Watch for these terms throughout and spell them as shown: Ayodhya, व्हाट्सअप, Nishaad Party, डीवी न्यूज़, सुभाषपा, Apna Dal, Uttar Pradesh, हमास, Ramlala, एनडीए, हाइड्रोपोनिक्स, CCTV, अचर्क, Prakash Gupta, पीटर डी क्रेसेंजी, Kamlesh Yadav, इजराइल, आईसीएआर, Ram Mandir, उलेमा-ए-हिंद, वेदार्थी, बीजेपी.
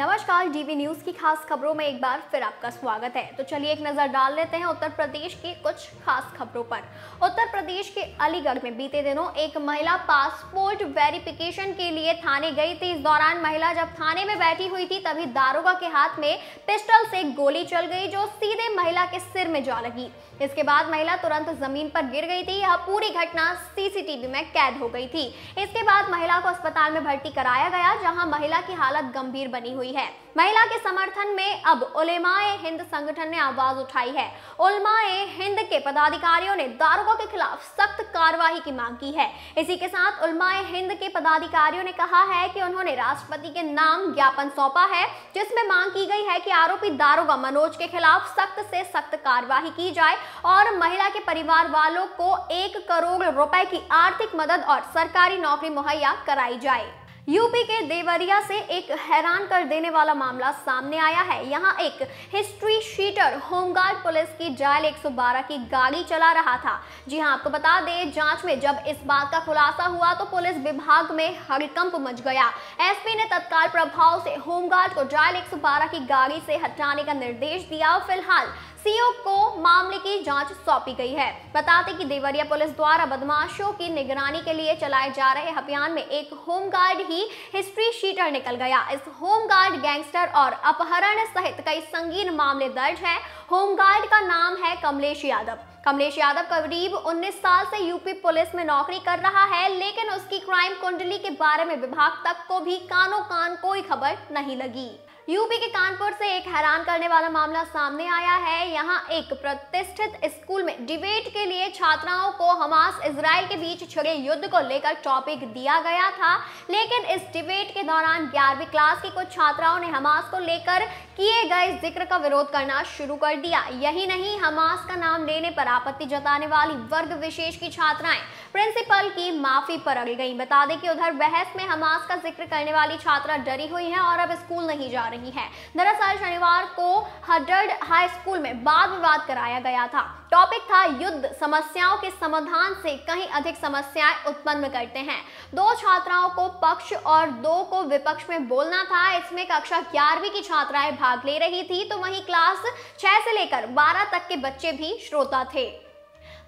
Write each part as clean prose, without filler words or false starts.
नमस्कार, डीवी न्यूज़ की खास खबरों में एक बार फिर आपका स्वागत है। तो चलिए एक नज़र डाल लेते हैं उत्तर प्रदेश की कुछ खास खबरों पर। उत्तर प्रदेश के अलीगढ़ में बीते दिनों एक महिला पासपोर्ट वेरिफिकेशन के लिए थाने गई थी। इस दौरान महिला जब थाने में बैठी हुई थी तभी दारोगा के हाथ में पिस्टल से गोली चल गई जो सीधे महिला के सिर में जा लगी। इसके बाद महिला तुरंत जमीन पर गिर गई थी। यह पूरी घटना CCTV में कैद हो गई थी। इसके बाद महिला को अस्पताल में भर्ती कराया गया जहाँ महिला की हालत गंभीर बनी हुई है। महिला के समर्थन में अब उलेमा-ए-हिंद संगठन ने आवाज उठाई है। उलेमा-ए-हिंद के पदाधिकारियों ने दारोगा के खिलाफ सख्त कार्रवाई की मांग की है। इसी के साथ उलेमा-ए-हिंद के पदाधिकारियों ने कहा है कि उन्होंने राष्ट्रपति के नाम ज्ञापन सौंपा है जिसमें मांग की गई है कि आरोपी दारोगा मनोज के खिलाफ सख्त से सख्त कार्रवाई की जाए और महिला के परिवार वालों को 1 करोड़ रुपए की आर्थिक मदद और सरकारी नौकरी मुहैया कराई जाए। यूपी के देवरिया से एक हैरान कर देने वाला मामला सामने आया है। यहाँ एक हिस्ट्री शीटर होमगार्ड पुलिस की जायल 112 की गाड़ी चला रहा था। जी हाँ, आपको बता दें, जांच में जब इस बात का खुलासा हुआ तो पुलिस विभाग में हड़कंप मच गया। एसपी ने तत्काल प्रभाव से होमगार्ड को जायल 112 की गाड़ी से हटाने का निर्देश दिया और फिलहाल सीओ को मामले की जांच सौंपी गई है। बताते कि देवरिया पुलिस द्वारा बदमाशों की निगरानी के लिए चलाए जा रहे अभियान में एक होमगार्ड ही हिस्ट्री शीटर निकल गया। इस होमगार्ड गैंगस्टर और अपहरण सहित कई संगीन मामले दर्ज हैं। होमगार्ड का नाम है कमलेश यादव। कमलेश यादव करीब 19 साल से यूपी पुलिस में नौकरी कर रहा है, लेकिन उसकी क्राइम कुंडली के बारे में विभाग तक को भी कानों कान कोई खबर नहीं लगी। यूपी के कानपुर से एक हैरान करने वाला मामला सामने आया है। यहाँ एक प्रतिष्ठित स्कूल में डिबेट के लिए छात्राओं को हमास इजराइल के बीच छिड़े युद्ध को लेकर टॉपिक दिया गया था, लेकिन इस डिबेट के दौरान 11वीं क्लास की कुछ छात्राओं ने हमास को लेकर किए गए जिक्र का विरोध करना शुरू कर दिया। यही नहीं, हमास का नाम लेने पर आपत्ति जताने वाली वर्ग विशेष की छात्राएं प्रिंसिपल की माफी पर अड़ गई। बता दें कि उधर बहस में हमास का जिक्र करने वाली छात्रा डरी हुई है और अब स्कूल नहीं जा रही है। दरअसल शनिवार को हडर्ड हाई स्कूल में वाद विवाद कराया गया था। टॉपिक था युद्ध समस्याओं के समाधान से कहीं अधिक समस्याएं उत्पन्न करते हैं। 2 छात्राओं को पक्ष और 2 को विपक्ष में बोलना था। इसमें कक्षा 11वीं की छात्राएं भाग ले रही थी तो वहीं क्लास 6 से लेकर 12 तक के बच्चे भी श्रोता थे।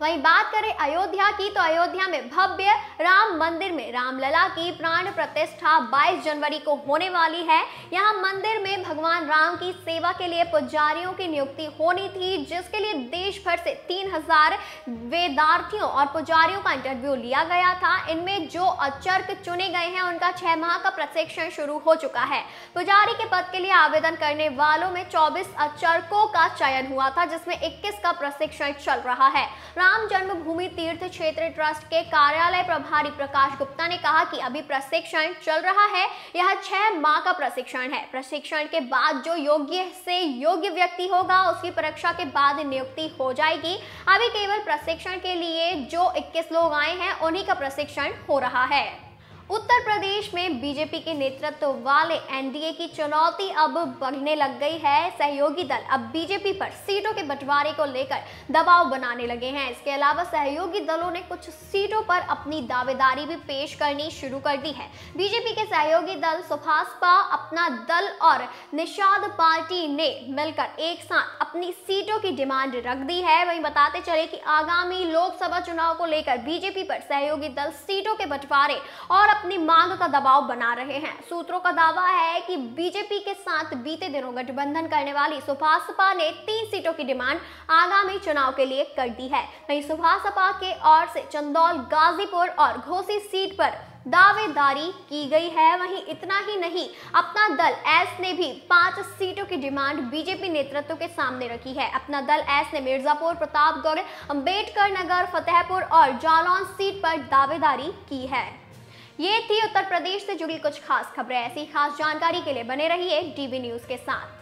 वहीं बात करें अयोध्या की तो अयोध्या में भव्य राम मंदिर में रामलला की प्राण प्रतिष्ठा 22 जनवरी को होने वाली है। यहां मंदिर में भगवान राम की सेवा के लिए पुजारियों की नियुक्ति होनी थी, जिसके लिए देश भर से 3000 वेदार्थियों और पुजारियों का इंटरव्यू लिया गया था। इनमें जो अचर्क चुने गए हैं उनका 6 माह का प्रशिक्षण शुरू हो चुका है। पुजारी के पद के लिए आवेदन करने वालों में 24 अचर्कों का चयन हुआ था, जिसमें 21 का प्रशिक्षण चल रहा है। राम जन्मभूमि तीर्थ क्षेत्र ट्रस्ट के कार्यालय प्रभारी प्रकाश गुप्ता ने कहा कि अभी प्रशिक्षण चल रहा है। यह 6 माह का प्रशिक्षण है। प्रशिक्षण के बाद जो योग्य से योग्य व्यक्ति होगा उसकी परीक्षा के बाद नियुक्ति हो जाएगी। अभी केवल प्रशिक्षण के लिए जो 21 लोग आए हैं उन्हीं का प्रशिक्षण हो रहा है। उत्तर प्रदेश में बीजेपी के नेतृत्व वाले एनडीए की चुनौती अब बढ़ने लग गई है। सहयोगी दल अब बीजेपी पर सीटों के बंटवारे को लेकर दबाव बनाने लगे हैं। इसके अलावा सहयोगी दलों ने कुछ सीटों पर अपनी दावेदारी भी पेश करनी शुरू कर दी है। बीजेपी के सहयोगी दल सुभाषपा, अपना दल और निषाद पार्टी ने मिलकर एक साथ अपनी सीटों की डिमांड रख दी है। वहीं बताते चले कि आगामी लोकसभा चुनाव को लेकर बीजेपी पर सहयोगी दल सीटों के बंटवारे और अपनी मांग का दबाव बना रहे हैं। सूत्रों का दावा है कि बीजेपी के साथ बीते दिनों गठबंधन करने वाली सुभाषपा ने 3 सीटों की डिमांड आगामी चुनाव के लिए कर दी है। वहीं सुभाषपा के ओर से चंदौल, गाजीपुर और घोसी सीट पर दावेदारी की गई है। वहीं इतना ही नहीं, अपना दल एस ने भी 5 सीटों की डिमांड बीजेपी नेतृत्व के सामने रखी है। अपना दल एस ने मिर्जापुर, प्रतापगढ़, अम्बेडकर नगर, फतेहपुर और जालौन सीट पर दावेदारी की है। ये थी उत्तर प्रदेश से जुड़ी कुछ खास खबरें। ऐसी खास जानकारी के लिए बने रहिए डीवी न्यूज़ के साथ।